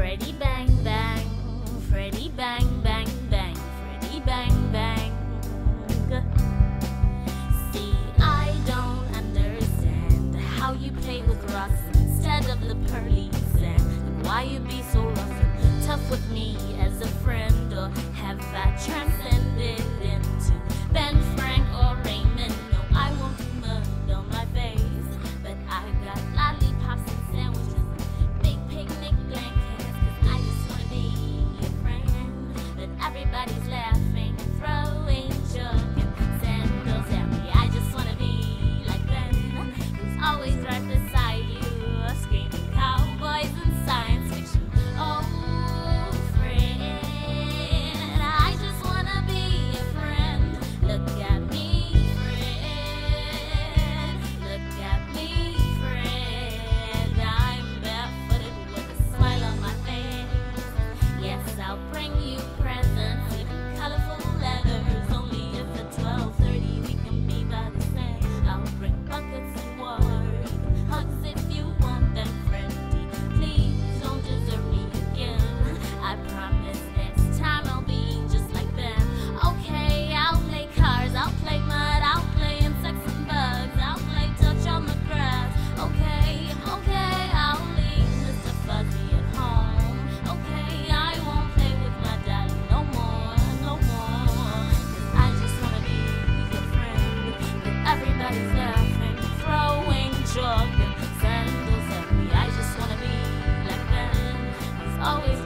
Freddy bang bang, Freddy bang bang bang, Freddy bang bang. See, I don't understand how you play with Ross instead of the police, and why you be so rough and tough with me as a friend. Or have I transcended into Ben Frank or Raymond? No, I won't do mud on my face, but I got lollipops and sandwiches. Everybody's laughing and throwing junk and sandals at me. I just wanna be like Ben, who's always right beside you, screaming cowboys and science fiction. Oh, friend, I just wanna be a friend. Look at me, friend. Look at me, friend. I'm barefooted with a smile on my face. Yes, I'll bring you presents. Always.